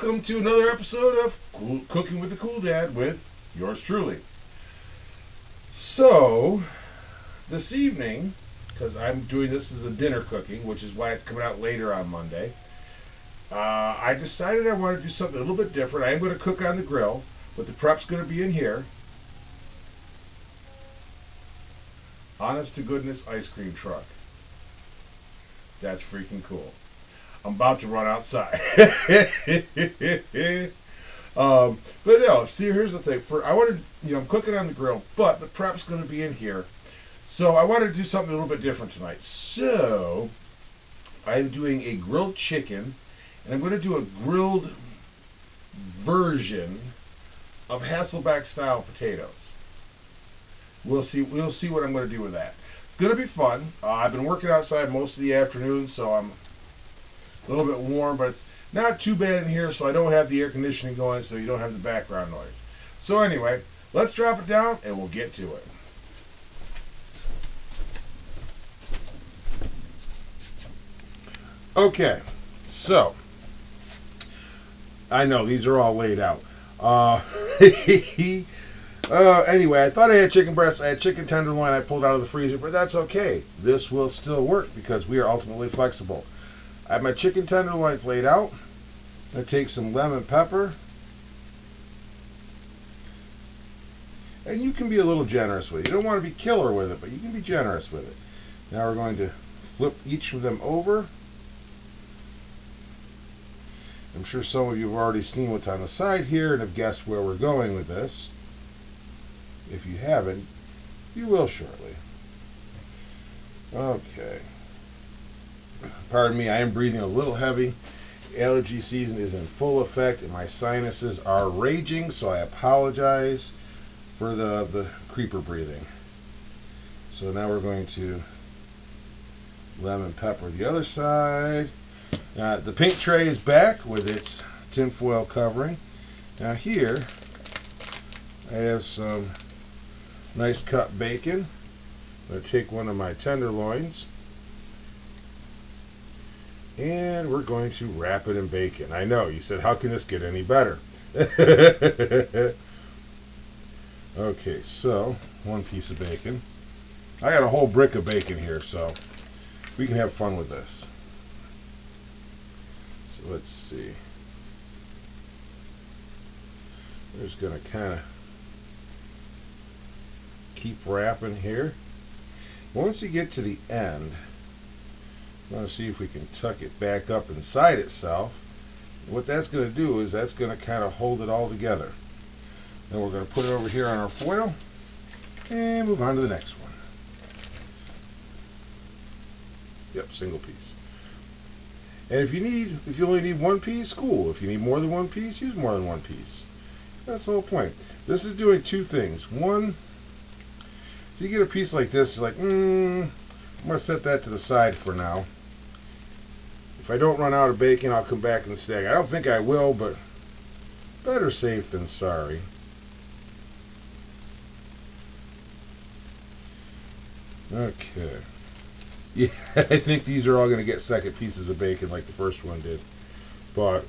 Welcome to another episode of Cooking with the Cool Dad with yours truly. So, this evening, because I'm doing this as a dinner cooking, which is why it's coming out later on Monday, I decided I want to do something a little bit different. I am going to cook on the grill, but the prep's going to be in here. Honest to goodness ice cream truck. That's freaking cool. I'm about to run outside. But no, see, here's the thing. I wanted, I'm cooking on the grill, but the prep's going to be in here. So I wanted to do something a little bit different tonight. So I'm doing a grilled chicken, and I'm going to do a grilled version of Hasselback style potatoes. We'll see what I'm going to do with that. It's going to be fun. I've been working outside most of the afternoon, so I'm a little bit warm, but it's not too bad in here, so I don't have the air conditioning going, so you don't have the background noise. So anyway, let's drop it down and we'll get to it. Okay, so I know these are all laid out. Anyway, I thought I had chicken breasts. I had chicken tenderloin I pulled out of the freezer, but that's okay. This will still work because we are ultimately flexible. I have my chicken tenderloins laid out. I'm going to take some lemon pepper. And you can be a little generous with it. You don't want to be killer with it, but you can be generous with it. Now we're going to flip each of them over. I'm sure some of you have already seen what's on the side here and have guessed where we're going with this. If you haven't, you will shortly. Okay. Pardon me, I am breathing a little heavy. Allergy season is in full effect and my sinuses are raging, so I apologize for the creeper breathing. So now we're going to lemon pepper the other side. The pink tray is back with its tinfoil covering. Now here I have some nice cut bacon. I'm going to take one of my tenderloins. And we're going to wrap it in bacon. I know, you said, how can this get any better? Okay, so one piece of bacon. I got a whole brick of bacon here, so we can have fun with this. So let's see. We're just going to kind of keep wrapping here. Once you get to the end, let's see if we can tuck it back up inside itself. What that's going to do is that's going to kind of hold it all together. Then we're going to put it over here on our foil and move on to the next one. Yep, single piece. And if you only need one piece, cool. If you need more than one piece, use more than one piece. That's the whole point. This is doing two things. One, so you get a piece like this, you're like, I'm going to set that to the side for now. If I don't run out of bacon, I'll come back and snag. I don't think I will, but better safe than sorry. Okay. Yeah, I think these are all going to get second pieces of bacon like the first one did. But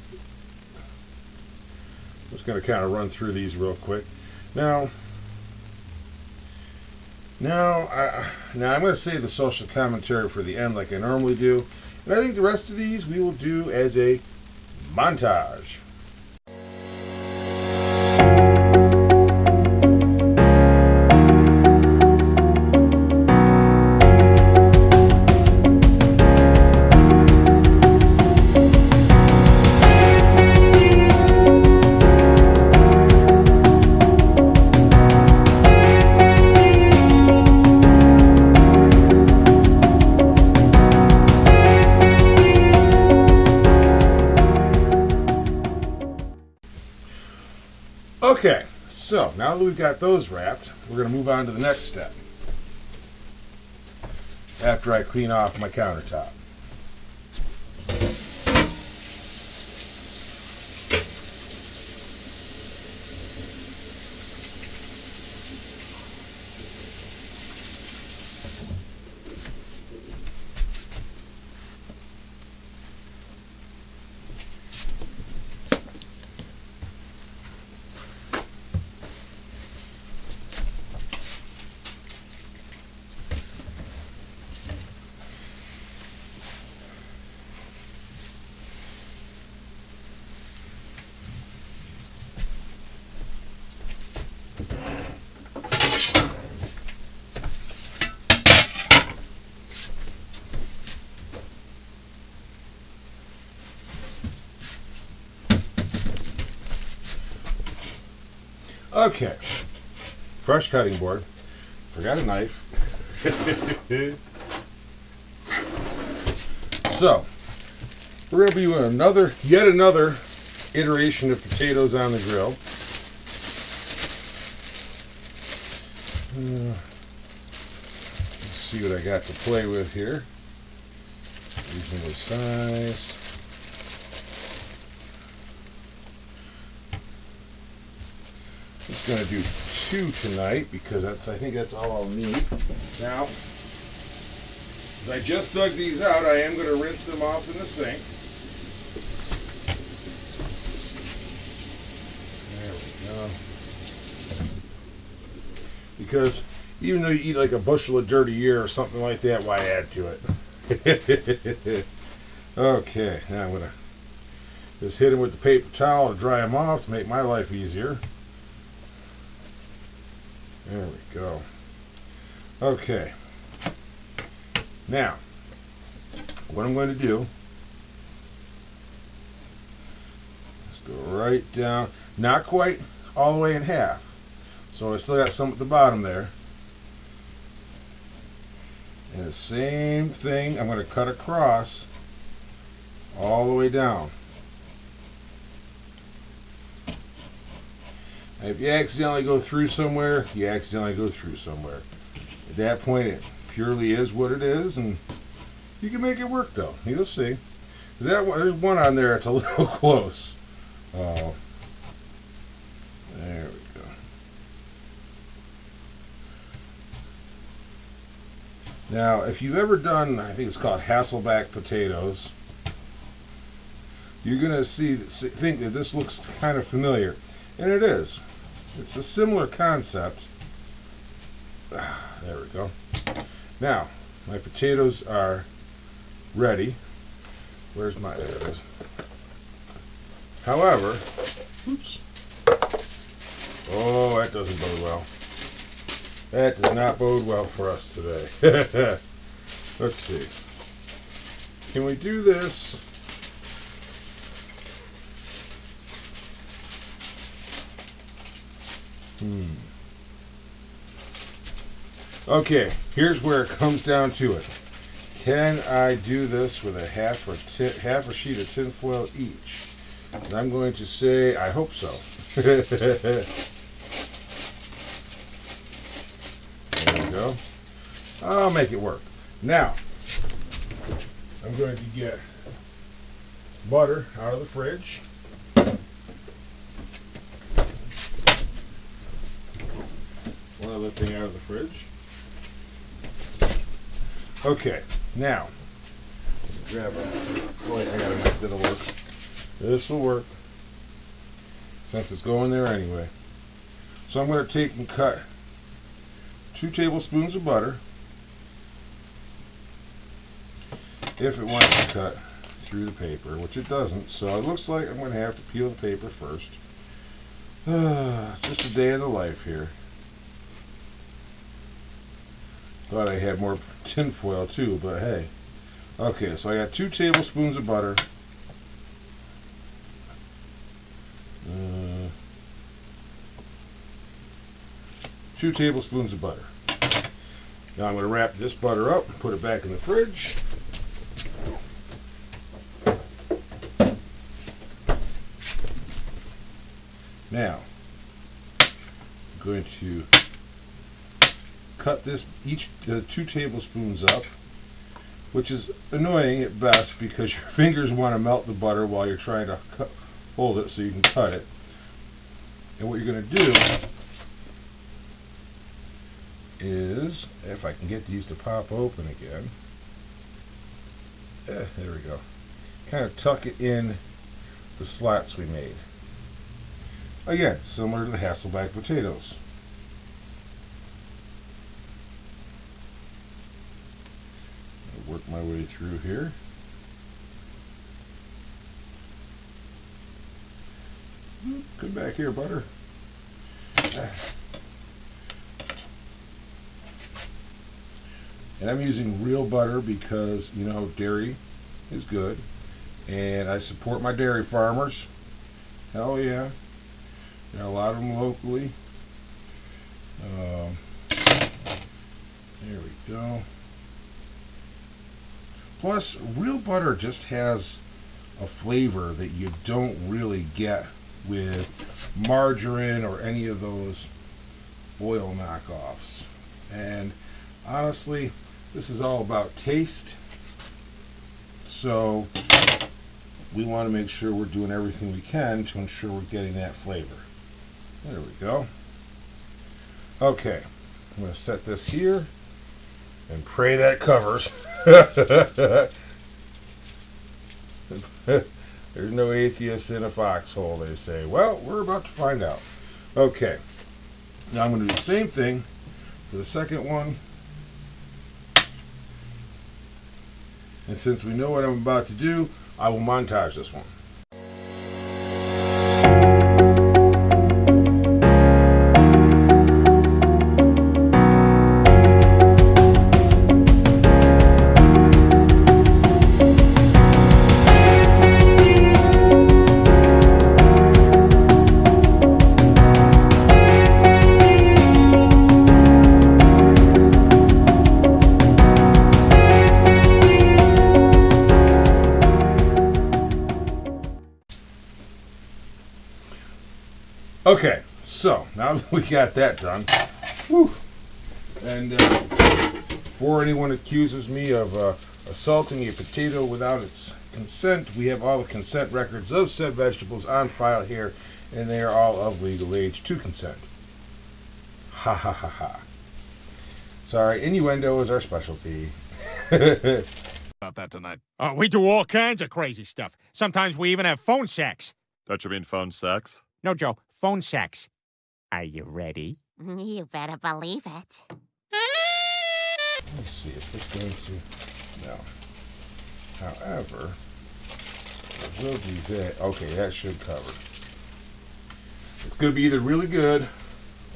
I'm just going to kind of run through these real quick. Now I'm going to save the social commentary for the end like I normally do. And I think the rest of these we will do as a montage. Okay, so now that we've got those wrapped, we're going to move on to the next step after I clean off my countertop. Okay, fresh cutting board. Forgot a knife. So we're going to be doing yet another iteration of potatoes on the grill. Let's see what I got to play with here. Reasonable size. I'm just going to do 2 tonight because I think that's all I'll need. Now, as I just dug these out, I am going to rinse them off in the sink. There we go. Because even though you eat like a bushel of dirt a year or something like that, why add to it? Okay, now I'm going to just hit them with the paper towel to dry them off to make my life easier. There we go. Okay. Now, what I'm going to do is go right down, not quite all the way in half. So I still got some at the bottom there. And the same thing, I'm going to cut across all the way down. If you accidentally go through somewhere, you accidentally go through somewhere. At that point, it purely is what it is, and you can make it work, though. You'll see. There's one on there that's a little close. Oh, there we go. Now, if you've ever done, I think it's called Hasselback potatoes, you're going to think that this looks kind of familiar. And it is. It's a similar concept. There we go. Now, my potatoes are ready. Where's my... There it is. However... Oops. Oh, that doesn't bode well. That does not bode well for us today. Let's see. Can we do this... Okay, here's where it comes down to it. Can I do this with a half a sheet of tin foil each? And I'm going to say, I hope so. There we go. I'll make it work. Now, I'm going to get butter out of the fridge. Another thing out of the fridge. Okay, now grab a plate. I gotta make that'll work. This will work since it's going there anyway. So I'm going to take and cut 2 tablespoons of butter, if it wants to cut through the paper, which it doesn't. So it looks like I'm going to have to peel the paper first. It's just a day in the life here. Thought I had more tin foil too, but hey. Okay, so I got 2 tablespoons of butter. Now I'm going to wrap this butter up and put it back in the fridge. Now, I'm going to cut this the 2 tablespoons up, which is annoying at best because your fingers want to melt the butter while you're trying to hold it so you can cut it. And what you're going to do is, if I can get these to pop open again, there we go, kind of tuck it in the slats we made. Again, similar to the Hasselback potatoes. Work my way through here. Come back here, butter. And I'm using real butter because, you know, dairy is good. And I support my dairy farmers. Hell yeah. Got a lot of them locally. There we go. Plus, real butter just has a flavor that you don't really get with margarine or any of those oil knockoffs. And honestly, this is all about taste. So we want to make sure we're doing everything we can to ensure we're getting that flavor. There we go. Okay, I'm going to set this here and pray that covers. There's no atheists in a foxhole, they say. Well, we're about to find out. Okay, now I'm going to do the same thing for the second one. And since we know what I'm about to do, I will montage this one. Okay, so now that we got that done, whew, and before anyone accuses me of assaulting a potato without its consent, we have all the consent records of said vegetables on file here, and they are all of legal age to consent. Ha ha ha ha. Sorry, innuendo is our specialty. About that tonight. Oh, we do all kinds of crazy stuff. Sometimes we even have phone sex. Don't you mean phone sex? No, Joe. Phone sex. Are you ready? You better believe it. Let me see if this goes to... No. However, I will do that. Okay, that should cover. It's going to be either really good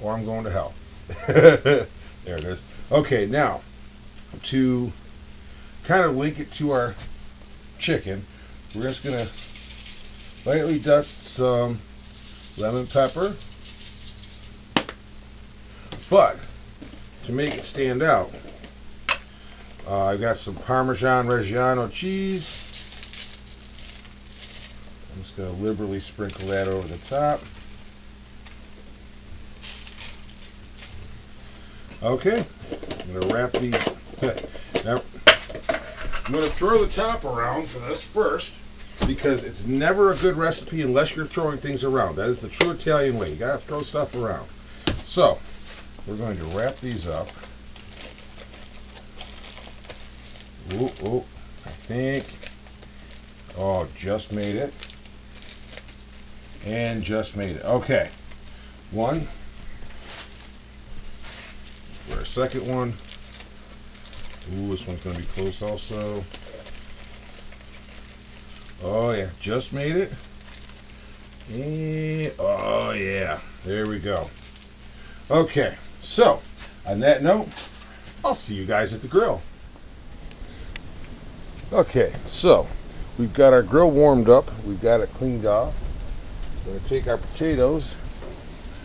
or I'm going to hell. There it is. Okay, now, to kind of link it to our chicken, we're just going to lightly dust some lemon pepper, but to make it stand out, I've got some Parmesan Reggiano cheese. I'm just going to liberally sprinkle that over the top. Okay, I'm going to wrap these. Now, I'm going to throw the top around for this first, because it's never a good recipe unless you're throwing things around. That is the true Italian way. You gotta throw stuff around. So we're going to wrap these up. Oh, I think. Oh, just made it. And just made it. Okay. One. For our second one. Ooh, this one's gonna be close also. Oh yeah, just made it. And oh yeah, there we go. Okay, so on that note, I'll see you guys at the grill. Okay, so we've got our grill warmed up. We've got it cleaned off. We're gonna take our potatoes.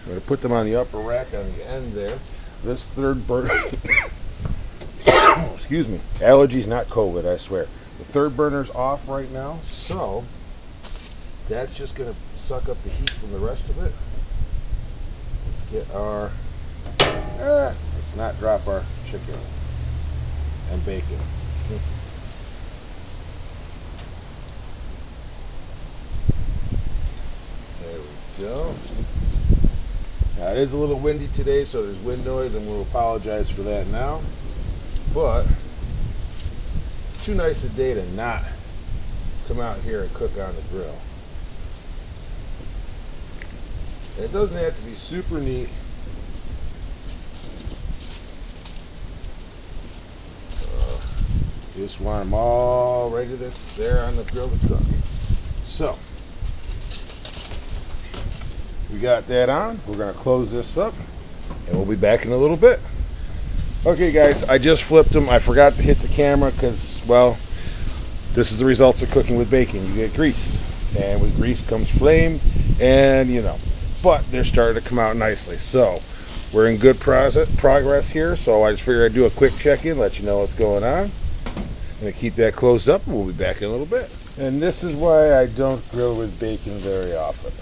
We're gonna put them on the upper rack on the end there. This third burner, excuse me, allergies, not COVID, I swear. The third burner's off right now, so that's just going to suck up the heat from the rest of it. Let's get our, let's not drop our chicken and bacon. There we go. Now it is a little windy today, so there's wind noise, and we'll apologize for that now, but too nice a day to not come out here and cook on the grill. And it doesn't have to be super neat. Just want them all ready there on the grill to cook. So we got that on. We're going to close this up and we'll be back in a little bit. Okay guys, I just flipped them. I forgot to hit the camera because, well, this is the results of cooking with bacon. You get grease, and with grease comes flame, and you know. but they're starting to come out nicely. So we're in good progress here. So I just figured I'd do a quick check-in, let you know what's going on. I'm gonna keep that closed up and we'll be back in a little bit. And this is why I don't grill with bacon very often.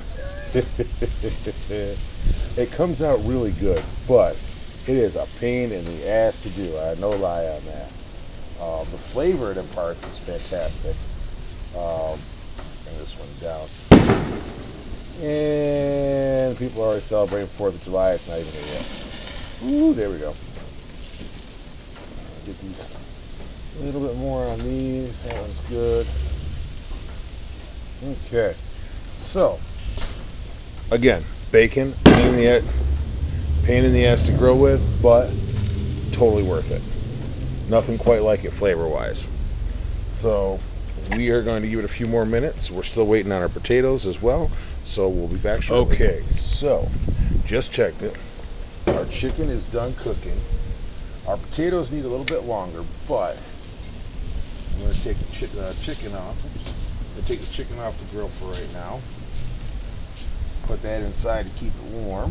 It comes out really good, but it is a pain in the ass to do. I no lie on that. The flavor it imparts is fantastic. And this one down. And people are already celebrating 4th of July. It's not even here yet. Ooh, there we go. Get these a little bit more on these. That one's good. Okay, so again, bacon, pain in the ass to grill with, but totally worth it. Nothing quite like it flavor-wise. So we are going to give it a few more minutes. We're still waiting on our potatoes as well, so we'll be back shortly. Okay, so just checked it. Our chicken is done cooking. Our potatoes need a little bit longer, but I'm going to take the chicken off. I'm going to take the chicken off the grill for right now. Put that inside to keep it warm.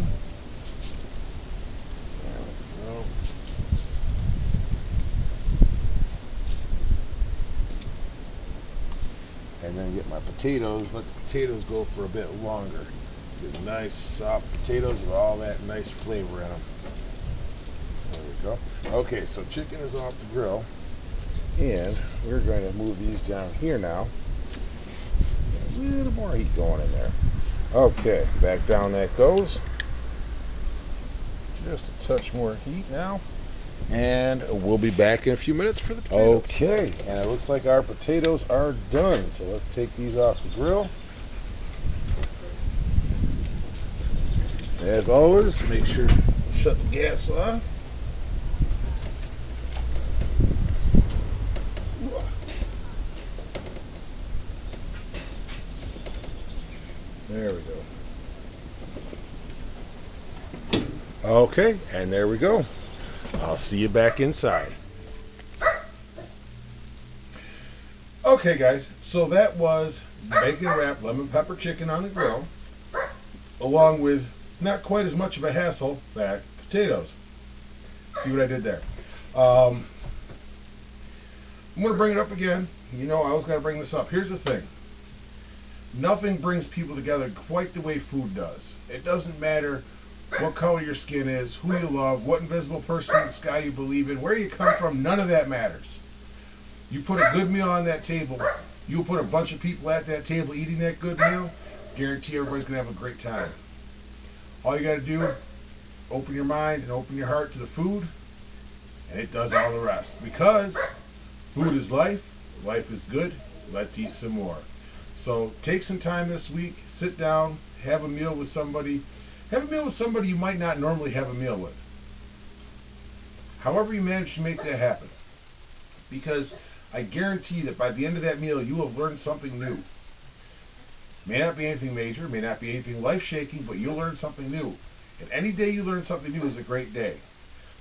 There we go. And then get my potatoes. Let the potatoes go for a bit longer. Get nice soft potatoes with all that nice flavor in them. There we go. Okay, so chicken is off the grill. And we're going to move these down here now. A little more heat going in there. Okay, back down that goes. Just a touch more heat now. And we'll be back in a few minutes for the potatoes. Okay, and it looks like our potatoes are done. So let's take these off the grill. As always, make sure to shut the gas off. There we go. Okay, and there we go. I'll see you back inside. Okay, guys, so that was bacon wrapped lemon pepper chicken on the grill, along with not quite as much of a hassle back potatoes. See what I did there? I'm going to bring it up again. You know, I was going to bring this up. Here's the thing. Nothing brings people together quite the way food does. It doesn't matter what color your skin is, who you love, what invisible person in the sky you believe in, where you come from, none of that matters. You put a good meal on that table, you'll put a bunch of people at that table eating that good meal, guarantee everybody's going to have a great time. All you got to do, open your mind and open your heart to the food, and it does all the rest. Because food is life, life is good, let's eat some more. So take some time this week, sit down, have a meal with somebody. Have a meal with somebody you might not normally have a meal with. However you manage to make that happen. Because I guarantee that by the end of that meal, you will have learned something new. May not be anything major, may not be anything life-shaking, but you'll learn something new. And any day you learn something new is a great day.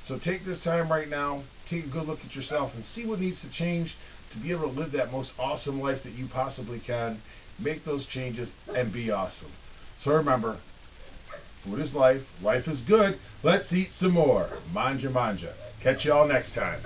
So take this time right now, take a good look at yourself and see what needs to change to be able to live that most awesome life that you possibly can. Make those changes and be awesome. So remember, food is life, life is good, let's eat some more. Manja manja. Catch you all next time.